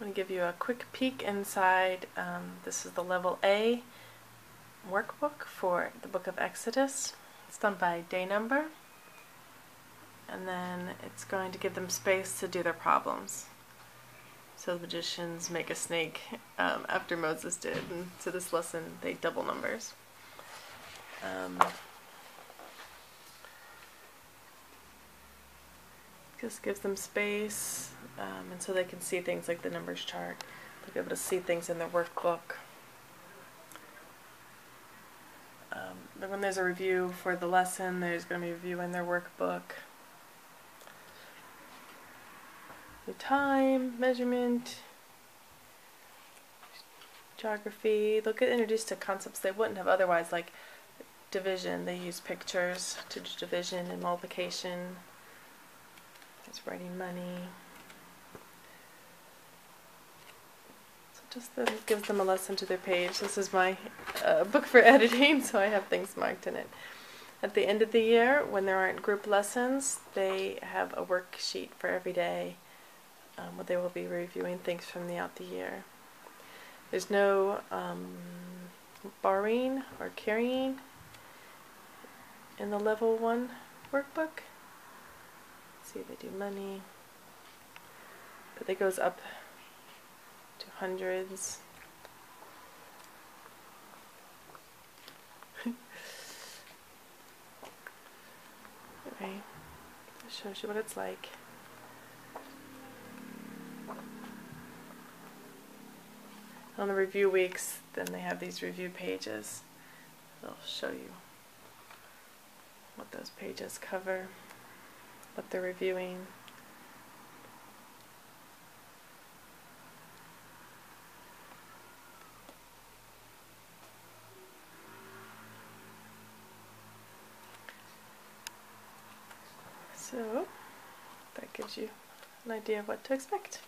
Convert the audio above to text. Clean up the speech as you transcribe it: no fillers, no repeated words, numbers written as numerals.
I'm going to give you a quick peek inside. This is the Level A workbook for the Book of Exodus. It's done by day number, and then it's going to give them space to do their problems. So the magicians make a snake after Moses did, and so this lesson they double numbers. Just gives them space, and so they can see things like the numbers chart. They'll be able to see things in their workbook. But when there's a review for the lesson, there's going to be a review in their workbook. The time, measurement, geography. They'll get introduced to concepts they wouldn't have otherwise, like division. They use pictures to do division and multiplication. It's writing money. So just gives them a lesson to their page. This is my book for editing, so I have things marked in it. At the end of the year, when there aren't group lessons, they have a worksheet for every day where they will be reviewing things from throughout the year. There's no borrowing or carrying in the Level 1 workbook. See, they do money, but it goes up to hundreds. Okay, this shows you what it's like. On the review weeks, then they have these review pages. They'll show you what those pages cover, what they're reviewing. So that gives you an idea of what to expect.